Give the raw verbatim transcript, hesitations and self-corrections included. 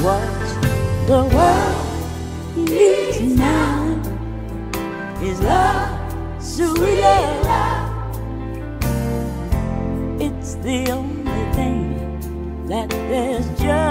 What the world needs now is love, sweet love. It's the only thing that there's just